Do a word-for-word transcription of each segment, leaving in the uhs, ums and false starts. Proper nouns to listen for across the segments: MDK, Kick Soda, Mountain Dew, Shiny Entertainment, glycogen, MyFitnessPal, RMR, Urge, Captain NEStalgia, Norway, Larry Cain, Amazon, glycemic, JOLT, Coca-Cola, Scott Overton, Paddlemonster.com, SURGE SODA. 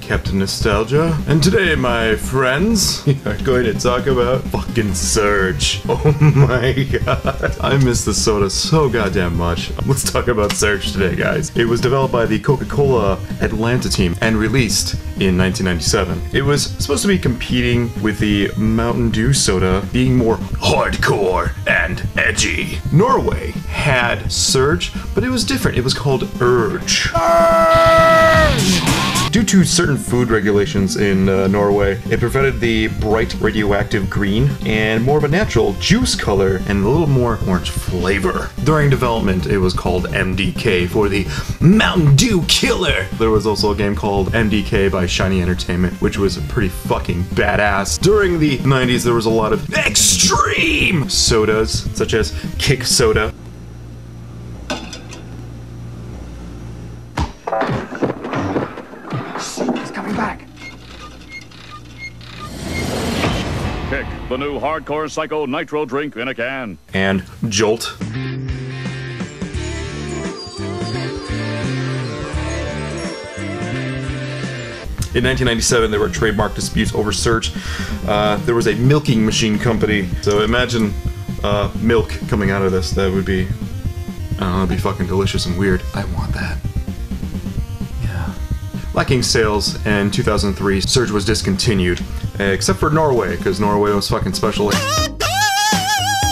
Captain Nostalgia, and today, my friends, we are going to talk about fucking Surge. Oh my god, I miss the soda so goddamn much. Let's talk about Surge today, guys. It was developed by the Coca-Cola Atlanta team and released in nineteen ninety-seven. It was supposed to be competing with the Mountain Dew soda, being more hardcore and edgy. Norway had Surge, but it was different. It was called Urge. Urge! Due to certain food regulations in uh, Norway, it prevented the bright radioactive green and more of a natural juice color and a little more orange flavor. During development, it was called M D K for the Mountain Dew Killer. There was also a game called M D K by Shiny Entertainment, which was pretty fucking badass. During the nineties, there was a lot of extreme sodas, such as Kick Soda. Kick, the new hardcore psycho nitro drink in a can. And Jolt. In nineteen ninety-seven, there were trademark disputes over Surge. Uh, there was a milking machine company. So imagine uh, milk coming out of this. That would be, I don't know, it'd be fucking delicious and weird. I want that. Lacking sales, in two thousand three, Surge was discontinued, except for Norway, because Norway was fucking special.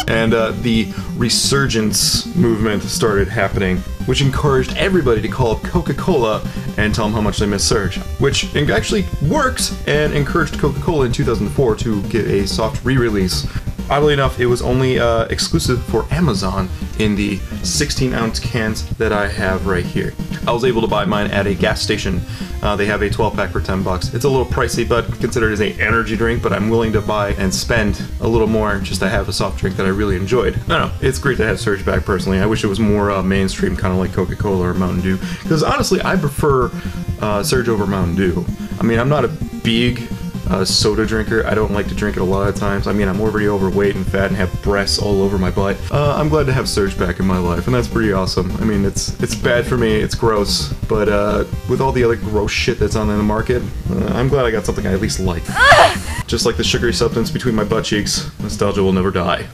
And uh, the resurgence movement started happening, which encouraged everybody to call up Coca-Cola and tell them how much they miss Surge, which actually worked and encouraged Coca-Cola in two thousand four to get a soft re-release. Oddly enough, it was only uh, exclusive for Amazon in the sixteen ounce cans that I have right here. I was able to buy mine at a gas station. Uh, they have a twelve pack for ten bucks. It's a little pricey, but considered as an energy drink, but I'm willing to buy and spend a little more just to have a soft drink that I really enjoyed. I don't know, it's great to have Surge back personally. I wish it was more uh, mainstream, kind of like Coca-Cola or Mountain Dew, because honestly, I prefer uh, Surge over Mountain Dew. I mean, I'm not a big Uh, soda drinker. I don't like to drink it a lot of times. I mean, I'm already overweight and fat and have breasts all over my butt. Uh, I'm glad to have Surge back in my life, and that's pretty awesome. I mean, it's it's bad for me, it's gross, but uh, with all the other gross shit that's on in the market, uh, I'm glad I got something I at least like. Just like the sugary substance between my butt cheeks, nostalgia will never die.